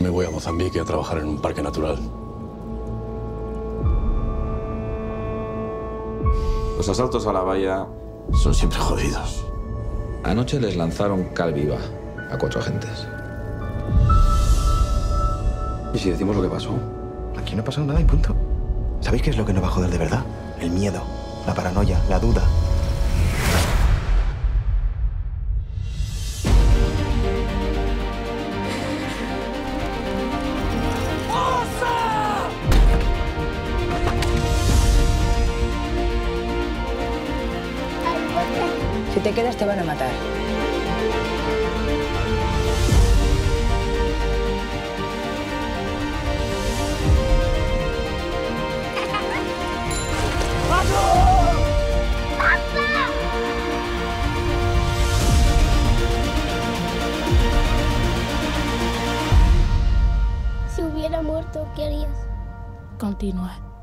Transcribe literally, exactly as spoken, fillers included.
Me voy a Mozambique a trabajar en un parque natural. Los asaltos a la valla son siempre jodidos. Anoche les lanzaron cal viva a cuatro agentes. ¿Y si decimos lo que pasó? Aquí no ha pasado nada y punto. ¿Sabéis qué es lo que nos va a joder de verdad? El miedo, la paranoia, la duda. Si te quedas, te van a matar. ¡Vamos! ¡Papá! Si hubiera muerto, ¿qué harías? Continuar.